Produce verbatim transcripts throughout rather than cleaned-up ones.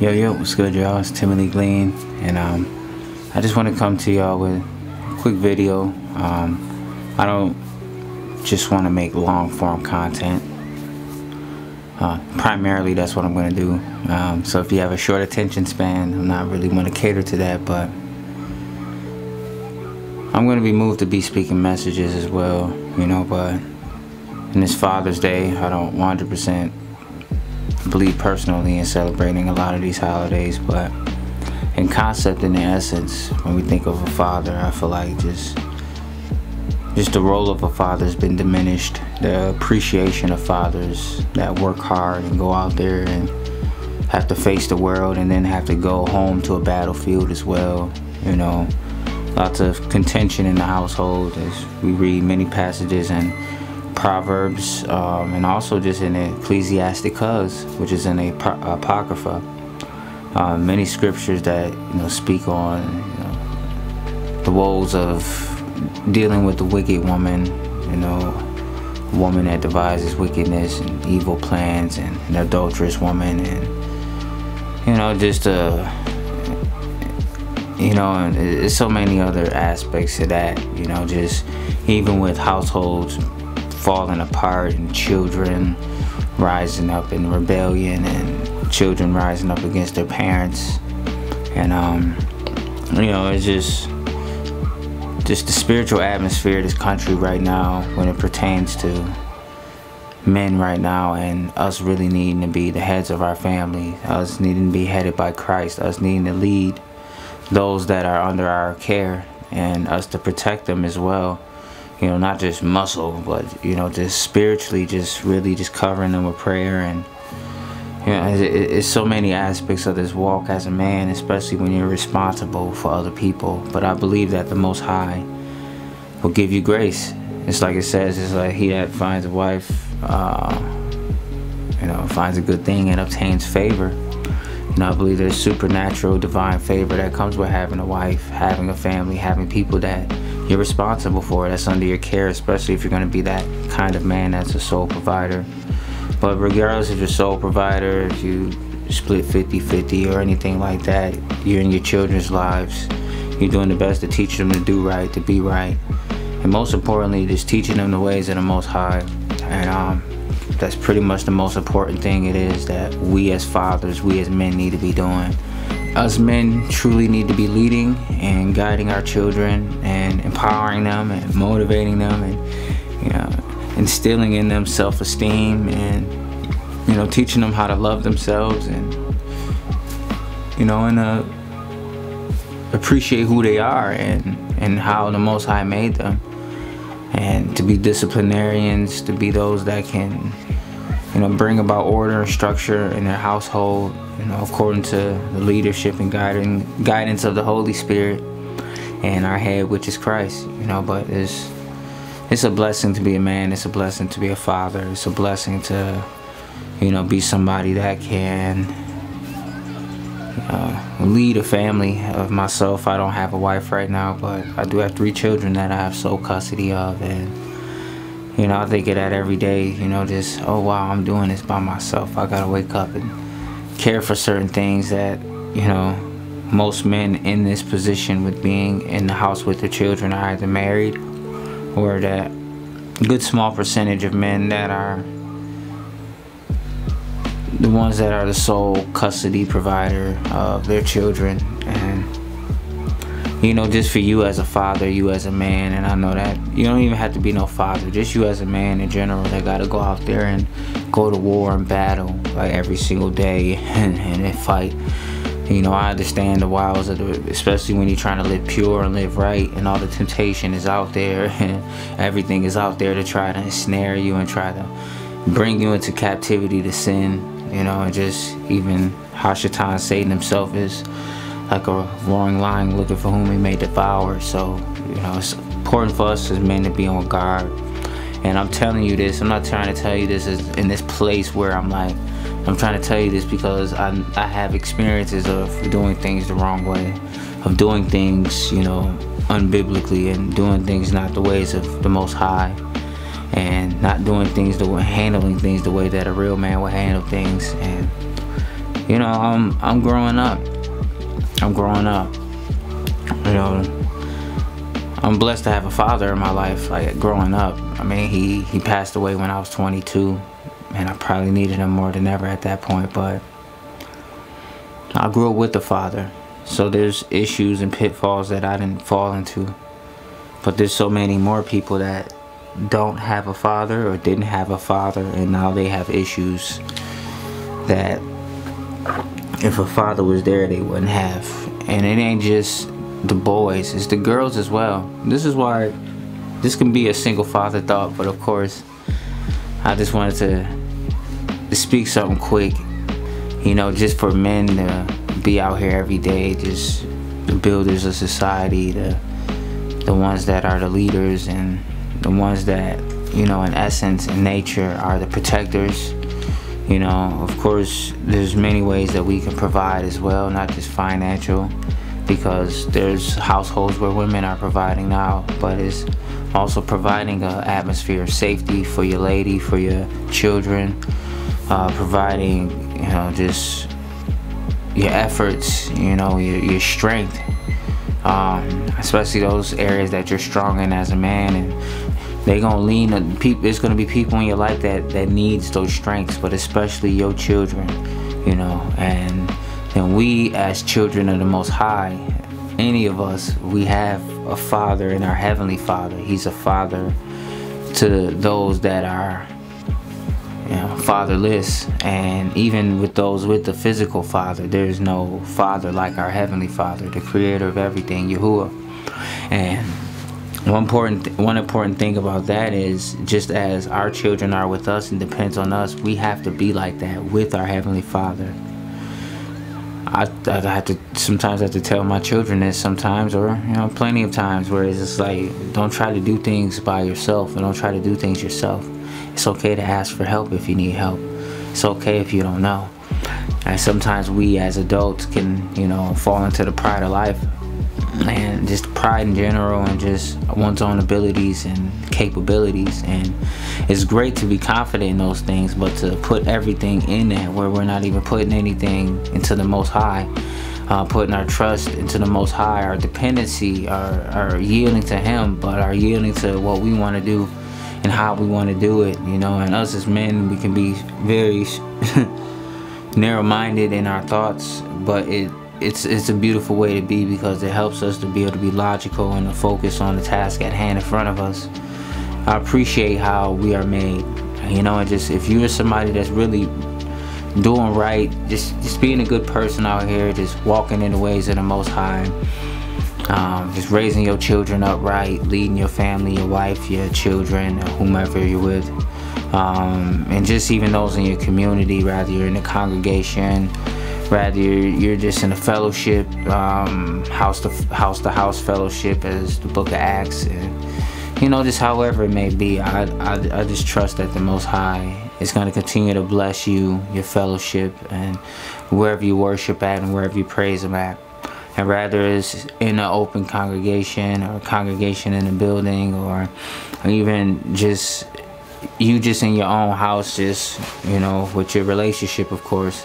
Yo, yo, what's good, y'all? It's Timmy Lee Gleen, and um, I just want to come to y'all with a quick video. Um, I don't just want to make long-form content. Uh, primarily, that's what I'm going to do. Um, so if you have a short attention span, I'm not really going to cater to that, but I'm going to be moved to be speaking messages as well, you know, but in this Father's Day, I don't one hundred percent believe personally in celebrating a lot of these holidays, but in concept and in essence, when we think of a father, I feel like just just the role of a father has been diminished. The appreciation of fathers that work hard and go out there and have to face the world and then have to go home to a battlefield as well, you know. Lots of contention in the household as we read many passages and Proverbs, um, and also just in Ecclesiasticus, which is in a Apocrypha, uh, many scriptures that you know speak on you know, the woes of dealing with the wicked woman, you know, a woman that devises wickedness and evil plans, and an adulterous woman, and you know, just uh, you know, and it's so many other aspects to that, you know, just even with households falling apart and children rising up in rebellion and children rising up against their parents, and um you know, it's just just the spiritual atmosphere of this country right now when it pertains to men right now, and us really needing to be the heads of our family, us needing to be headed by Christ, us needing to lead those that are under our care, and us to protect them as well. You know, not just muscle, but, you know, just spiritually, just really just covering them with prayer. And, you know, it's, it's so many aspects of this walk as a man, especially when you're responsible for other people. But I believe that the Most High will give you grace. It's like it says, it's like he that finds a wife, uh, you know, finds a good thing and obtains favor. You know, I believe there's supernatural, divine favor that comes with having a wife, having a family, having people that you're responsible for, that's under your care, especially if you're going to be that kind of man that's a sole provider. But regardless if you're sole provider, if you split fifty fifty or anything like that, you're in your children's lives, you're doing the best to teach them to do right, to be right, and most importantly, just teaching them the ways of the Most High. And um, that's pretty much the most important thing it is that we as fathers, we as men need to be doing. Us men truly need to be leading and guiding our children and empowering them and motivating them, and you know, instilling in them self-esteem, and you know, teaching them how to love themselves, and you know, and uh, appreciate who they are, and and how the Most High made them, and to be disciplinarians, to be those that can you know, bring about order and structure in their household, you know, according to the leadership and guiding, guidance of the Holy Spirit and our head, which is Christ, you know. But it's, it's a blessing to be a man, it's a blessing to be a father, it's a blessing to, you know, be somebody that can uh, lead a family of myself. I don't have a wife right now, but I do have three children that I have sole custody of, and you know, I think of that every day, you know, just, oh wow, I'm doing this by myself. I gotta wake up and care for certain things that, you know, most men in this position with being in the house with their children are either married, or that good small percentage of men that are the ones that are the sole custody provider of their children. And you know, just for you as a father, you as a man, and I know that you don't even have to be no father, just you as a man in general that gotta go out there and go to war and battle like every single day, and, and fight. You know, I understand the wiles of the, especially when you're trying to live pure and live right, and all the temptation is out there, and everything is out there to try to ensnare you and try to bring you into captivity to sin, you know, and just even Hashatan, Satan himself, is like a roaring lion looking for whom he may devour. So, you know, it's important for us as men to be on guard. And I'm telling you this, I'm not trying to tell you this is in this place where I'm like, I'm trying to tell you this because I, I have experiences of doing things the wrong way, of doing things, you know, unbiblically, and doing things not the ways of the Most High, and not doing things, the way, handling things the way that a real man would handle things. And you know, I'm I'm growing up. I'm growing up. You know, I'm blessed to have a father in my life. Like growing up, I mean, he he passed away when I was twenty-two, and I probably needed him more than ever at that point. But I grew up with a father, so there's issues and pitfalls that I didn't fall into. But there's so many more people that don't have a father or didn't have a father, and now they have issues that if a father was there, they wouldn't have. And it ain't just the boys, it's the girls as well. This is why this can be a single father thought, but of course, I just wanted to, to speak something quick, you know, just for men to be out here every day, just the builders of society, the, the ones that are the leaders, and the ones that, you know, in essence, in nature, are the protectors. You know, of course, there's many ways that we can provide as well, not just financial, because there's households where women are providing now, but it's also providing an atmosphere of safety for your lady, for your children, uh, providing, you know, just your efforts, you know, your, your strength, um, especially those areas that you're strong in as a man. And they're gonna lean on people. It's gonna be people in your life that that needs those strengths, but especially your children, you know. And then we, as children of the Most High, any of us, we have a father in our heavenly Father. He's a father to those that are, you know, fatherless, and even with those with the physical father, there's no father like our heavenly Father, the Creator of everything, Yahuwah. And One important, one important thing about that is, just as our children are with us and depends on us, we have to be like that with our Heavenly Father. I, I have to sometimes I have to tell my children this sometimes, or you know, plenty of times, where it's just like, don't try to do things by yourself, and don't try to do things yourself. It's okay to ask for help if you need help. It's okay if you don't know. And sometimes we as adults can, you know, fall into the pride of life, and just pride in general, and just one's own abilities and capabilities. And it's great to be confident in those things, but to put everything in that, where we're not even putting anything into the Most High, uh, putting our trust into the Most High, our dependency, our, our yielding to Him, but our yielding to what we want to do and how we want to do it, you know. And us as men, we can be very narrow-minded in our thoughts, but it It's, it's a beautiful way to be, because it helps us to be able to be logical and to focus on the task at hand in front of us. I appreciate how we are made, you know. And just, if you're somebody that's really doing right, just, just being a good person out here, just walking in the ways of the Most High, um, just raising your children upright, leading your family, your wife, your children, or whomever you're with, um, and just even those in your community, rather you're in the congregation, rather you're, you're just in a fellowship, um, house to house to house fellowship, as the Book of Acts, and you know, just however it may be, I, I, I just trust that the Most High is going to continue to bless you, your fellowship, and wherever you worship at and wherever you praise Him at. And rather it's in an open congregation, or a congregation in a building, or even just you just in your own house, just, you know, with your relationship, of course.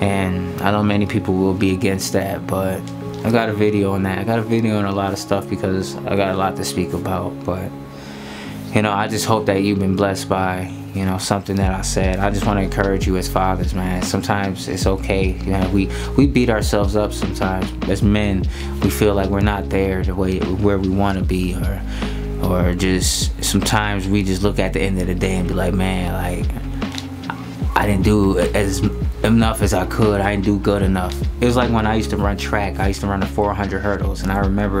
And I know many people will be against that, but I got a video on that. I got a video on a lot of stuff, because I got a lot to speak about. But, you know, I just hope that you've been blessed by, you know, something that I said. I just want to encourage you as fathers, man. Sometimes it's okay. You know, we, we beat ourselves up sometimes. As men, we feel like we're not there the way where we want to be, or, or just sometimes we just look at the end of the day and be like, man, like, I didn't do as enough as I could. I didn't do good enough. It was like when I used to run track. I used to run the four hundred hurdles, and I remember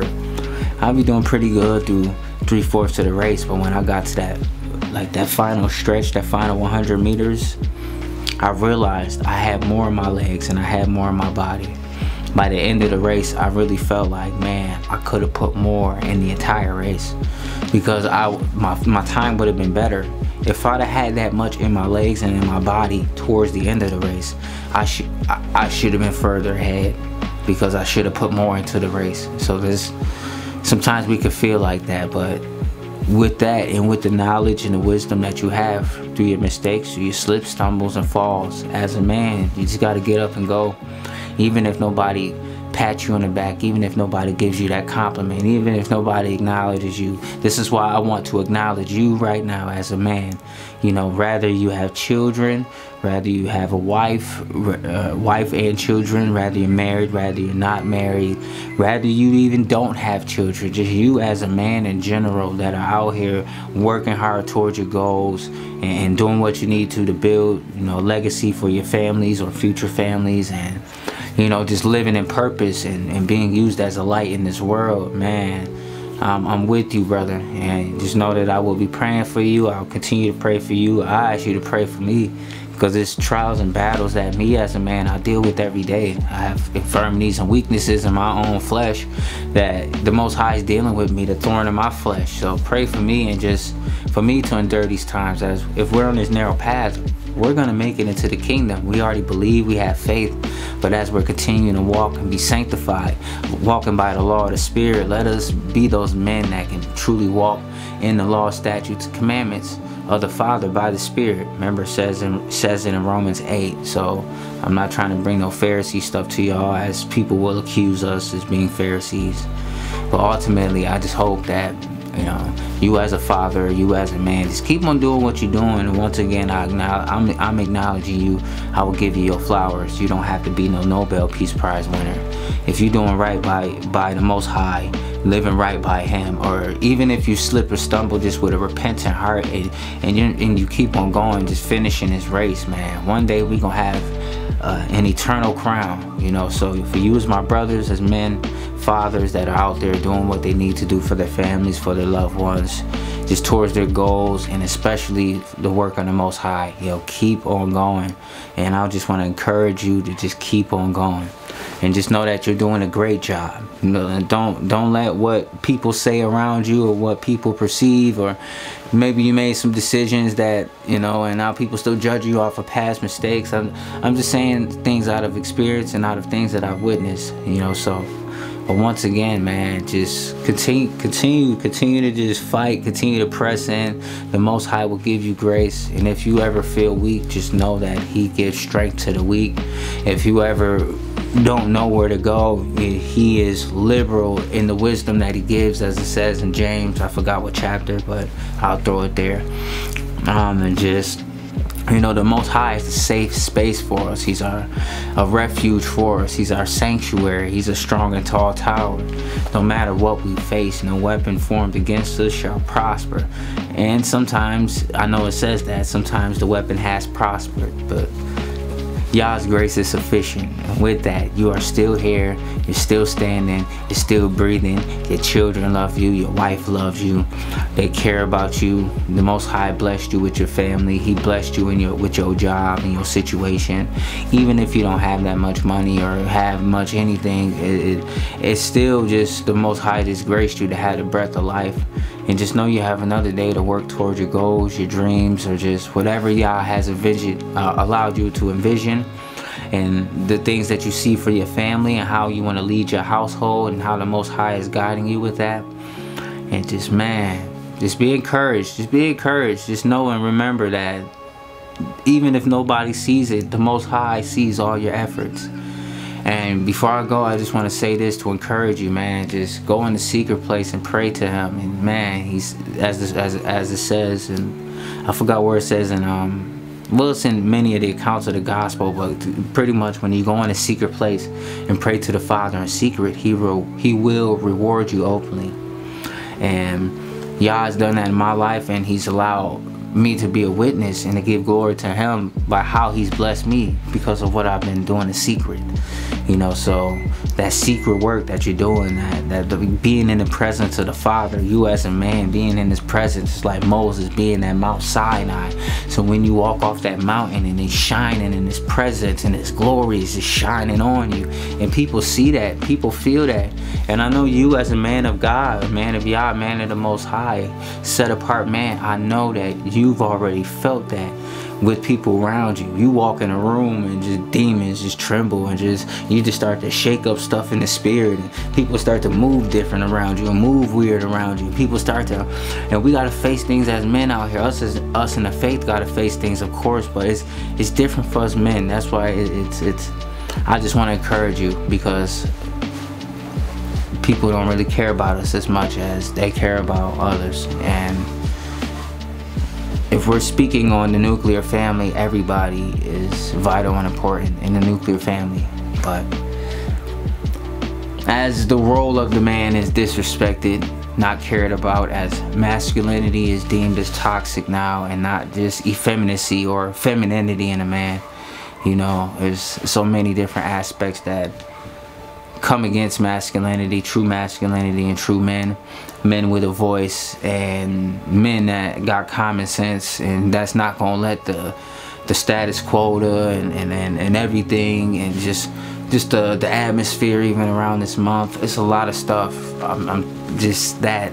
I'd be doing pretty good through three-fourths of the race, but when I got to that, like that final stretch, that final one hundred meters, I realized I had more in my legs and I had more in my body. By the end of the race, I really felt like, man, I could have put more in the entire race, because I my, my time would have been better. If I'd have had that much in my legs and in my body towards the end of the race, I should I, I should have been further ahead, because I should have put more into the race. So this, sometimes we could feel like that, but with that and with the knowledge and the wisdom that you have through your mistakes, through your slips, stumbles, and falls, as a man, you just got to get up and go. Even if nobody pat you on the back, even if nobody gives you that compliment, even if nobody acknowledges you. This is why I want to acknowledge you right now as a man. You know, rather you have children, rather you have a wife, uh, wife and children, rather you're married, rather you're not married, rather you even don't have children, just you as a man in general that are out here working hard towards your goals and doing what you need to to build, you know, a legacy for your families or future families, and you know, just living in purpose and, and being used as a light in this world, man. Um, I'm with you, brother. And just know that I will be praying for you. I'll continue to pray for you. I ask you to pray for me, because it's trials and battles that me as a man, I deal with every day. I have infirmities and weaknesses in my own flesh that the Most High is dealing with me, the thorn in my flesh. So pray for me, and just for me to endure these times, as if we're on this narrow path, we're gonna make it into the kingdom. We already believe, we have faith, but as we're continuing to walk and be sanctified, walking by the law of the Spirit, let us be those men that can truly walk in the law, statutes, commandments of the Father by the Spirit. Remember, it says in, says it in Romans eight. So I'm not trying to bring no Pharisee stuff to y'all, as people will accuse us as being Pharisees. But ultimately, I just hope that, you know, you as a father, you as a man, just keep on doing what you're doing. And once again, I acknowledge, I'm, I'm acknowledging you. I will give you your flowers. You don't have to be no Nobel Peace Prize winner. If you're doing right by, by the Most High, living right by Him, or even if you slip or stumble, just with a repentant heart, and, and, you, and you keep on going, just finishing this race, man. One day we're going to have uh, an eternal crown, you know. So for you as my brothers, as men, fathers that are out there doing what they need to do for their families, for their loved ones, just towards their goals, and especially the work on the Most High, you know, keep on going. And I just want to encourage you to just keep on going, and just know that you're doing a great job. You know, and don't don't let what people say around you, or what people perceive, or maybe you made some decisions that, you know, and now people still judge you off of past mistakes. I'm I'm just saying things out of experience and out of things that I've witnessed, you know. So but once again, man, just continue, continue, continue to just fight, continue to press in. The Most High will give you grace. And if you ever feel weak, just know that He gives strength to the weak. If you ever don't know where to go, He is liberal in the wisdom that He gives, as it says in James. I forgot what chapter, but I'll throw it there. Um, and just, you know, the Most High is a safe space for us. He's our a refuge for us. He's our sanctuary. He's a strong and tall tower. No matter what we face, no weapon formed against us shall prosper. And sometimes, I know it says that, sometimes the weapon has prospered, but Yah's grace is sufficient. And with that, you are still here, you're still standing, you're still breathing, your children love you, your wife loves you, they care about you. The Most High blessed you with your family. He blessed you in your, with your job and your situation. Even if you don't have that much money or have much anything, it, it, it's still just the Most High just graced you to have the breath of life. And just know you have another day to work towards your goals, your dreams, or just whatever Yah has envisioned, uh, allowed you to envision, and the things that you see for your family, and how you want to lead your household, and how the Most High is guiding you with that. And just, man, just be encouraged. Just be encouraged. Just know and remember that even if nobody sees it, the Most High sees all your efforts. And before I go, I just want to say this to encourage you, man. Just go in the secret place and pray to Him. And man, He's, as as as it says, and I forgot where it says, and um. well, it's in many of the accounts of the gospel, but pretty much when you go in a secret place and pray to the Father in secret, He will, he will reward you openly. And Yah has done that in my life, and He's allowed me to be a witness and to give glory to Him by how He's blessed me because of what I've been doing in secret. You know, so that secret work that you're doing, that, that the, being in the presence of the Father, you as a man being in His presence, is like Moses being at Mount Sinai. So when you walk off that mountain and He's shining in His presence and His glory is just shining on you, and people see that, people feel that. And I know you as a man of God, a man of Yah, man of the Most High, set apart man, I know that you've already felt that. with people around you. You walk in a room and just demons just tremble, and just you just start to shake up stuff in the spirit, and people start to move different around you and move weird around you. People start to, and we gotta face things as men out here. Us as us in the faith gotta face things, of course, but it's it's different for us men. That's why it, it's it's. I just want to encourage you, because people don't really care about us as much as they care about others. And if we're speaking on the nuclear family, everybody is vital and important in the nuclear family. But as the role of the man is disrespected, not cared about, as masculinity is deemed as toxic now, and not just effeminacy or femininity in a man. You know, there's so many different aspects that come against masculinity, true masculinity, and true men, men with a voice, and men that got common sense, and that's not gonna let the the status quota and and, and, and everything, and just just the, the atmosphere even around this month. It's a lot of stuff. I'm, I'm just that,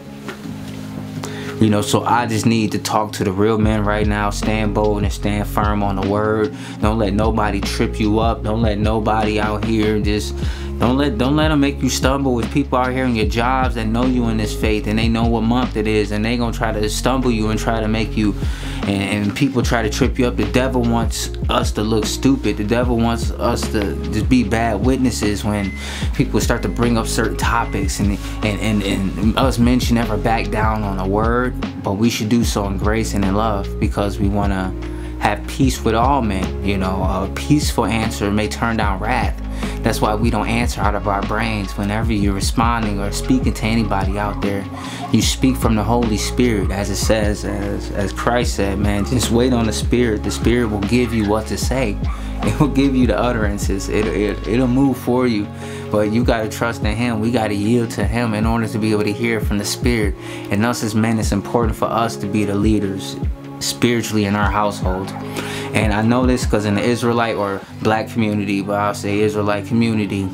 you know, so I just need to talk to the real men right now. Stand bold and stand firm on the word. Don't let nobody trip you up. Don't let nobody out here just, don't let don't let them make you stumble. With people out here in your jobs that know you in this faith, and they know what month it is, and they gonna try to stumble you and try to make you, and, and people try to trip you up. The devil wants us to look stupid. The devil wants us to just be bad witnesses when people start to bring up certain topics, and and, and, and us men should never back down on a word, but we should do so in grace and in love, because we want to have peace with all men. You know, a peaceful answer may turn down wrath. That's why we don't answer out of our brains. Whenever you're responding or speaking to anybody out there, you speak from the Holy Spirit, as it says, as, as Christ said, man, just wait on the Spirit. The Spirit will give you what to say. It will give you the utterances. It, it, it'll move for you, but you gotta trust in Him. We gotta yield to Him in order to be able to hear from the Spirit. And us as men, it's important for us to be the leaders spiritually in our household. And I know this because in the Israelite or black community, but I'll say Israelite community,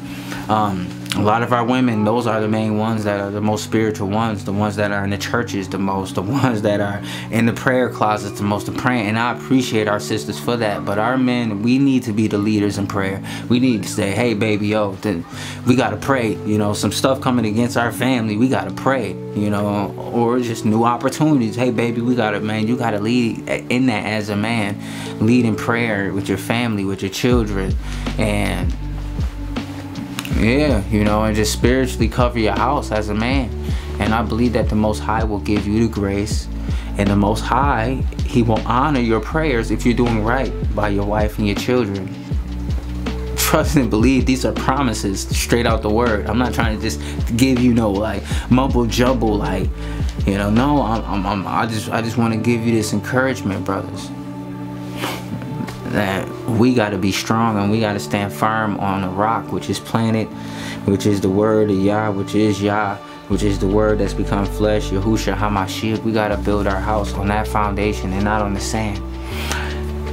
um, a lot of our women, those are the main ones that are the most spiritual ones, the ones that are in the churches the most, the ones that are in the prayer closets the most, to praying. And I appreciate our sisters for that. But our men, we need to be the leaders in prayer. We need to say, hey, baby, yo, then we got to pray. You know, some stuff coming against our family, we got to pray, you know, or just new opportunities. Hey, baby, we got to, man, you got to lead in that as a man. Lead in prayer with your family, with your children. And yeah, you know, and just spiritually cover your house as a man. And I believe that the Most High will give you the grace, and the Most High, He will honor your prayers if you're doing right by your wife and your children. Trust and believe. These are promises straight out the word. I'm not trying to just give you no like mumble jumble, like, you know, no, I'm, I'm, I'm I just I just want to give you this encouragement, brothers, that we got to be strong, and we got to stand firm on the rock, which is planet, which is the word of Yah, which is Yah, which is the word that's become flesh, Yahushua HaMashiach. We got to build our house on that foundation and not on the sand,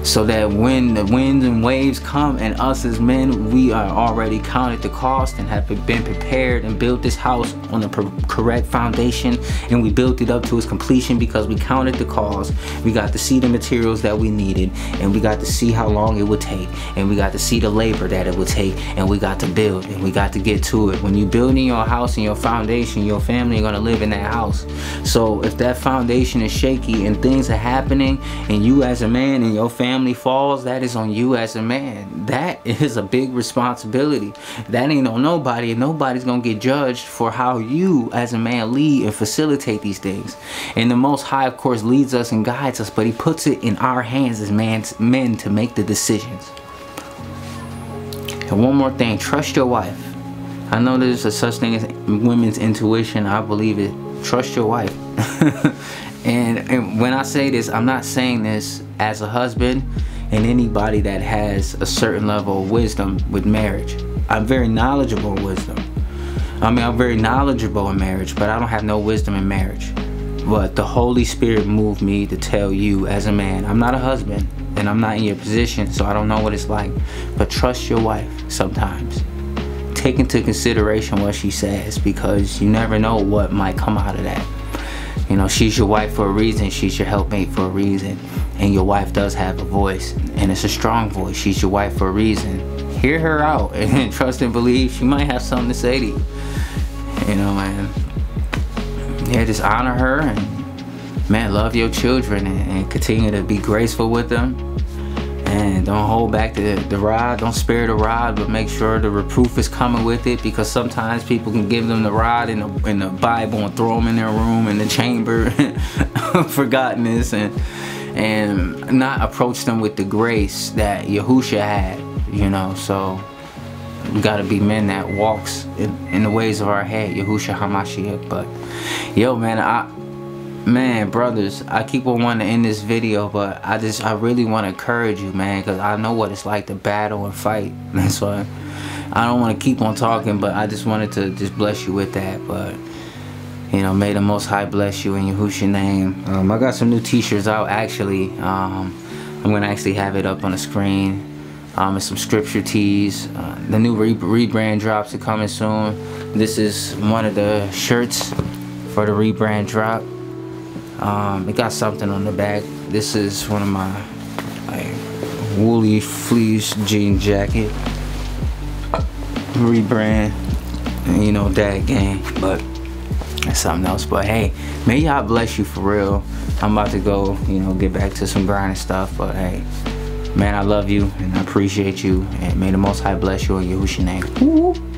so that when the winds and waves come, and us as men, we are already counted the cost and have been prepared and built this house on the correct foundation, and we built it up to its completion because we counted the cost. We got to see the materials that we needed, and we got to see how long it would take, and we got to see the labor that it would take, and we got to build, and we got to get to it. When you're building your house and your foundation, your family are going to live in that house. So if that foundation is shaky and things are happening, and you as a man and your family falls, that is on you as a man. That is a big responsibility. That ain't on nobody, and nobody's gonna get judged for how you as a man lead and facilitate these things. And the Most High, of course, leads us and guides us, but He puts it in our hands as man's men to make the decisions. And one more thing, trust your wife. I know there's a such thing as women's intuition. I believe it. Trust your wife. And, and when I say this, I'm not saying this as a husband and anybody that has a certain level of wisdom with marriage. I'm very knowledgeable in wisdom. I mean, I'm very knowledgeable in marriage, but I don't have no wisdom in marriage. But the Holy Spirit moved me to tell you as a man. I'm not a husband, and I'm not in your position, so I don't know what it's like. But trust your wife sometimes. Take into consideration what she says, because you never know what might come out of that. You know, she's your wife for a reason. She's your helpmate for a reason. And your wife does have a voice, and it's a strong voice. She's your wife for a reason. Hear her out and trust and believe she might have something to say to you. You know, man. Yeah, just honor her and, man, love your children and, and continue to be graceful with them. And don't hold back the, the rod. Don't spare the rod, but make sure the reproof is coming with it, because sometimes people can give them the rod in the, in the Bible and throw them in their room, in the chamber, forgottenness, and, and not approach them with the grace that Yahushua had, you know. So we got to be men that walks in, in the ways of our head, Yahushua HaMashiach. But, yo, man, I... Man, brothers, I keep on wanting to end this video, but I just, I really want to encourage you, man, because I know what it's like to battle and fight. That's why I don't want to keep on talking, but I just wanted to just bless you with that. But, you know, may the Most High bless you in Yahushua's name. Um, I got some new t-shirts out, actually. Um, I'm going to actually have it up on the screen. Um, and some scripture tees. Uh, the new re rebrand drops are coming soon. This is one of the shirts for the rebrand drop. Um, it got something on the back. This is one of my like woolly fleece jean jacket rebrand, and you know that game, but that's something else. But hey, may y'all bless you for real. I'm about to go, you know, get back to some grinding stuff, but hey, man, I love you and I appreciate you, and may the Most High bless you in Yahushua's name.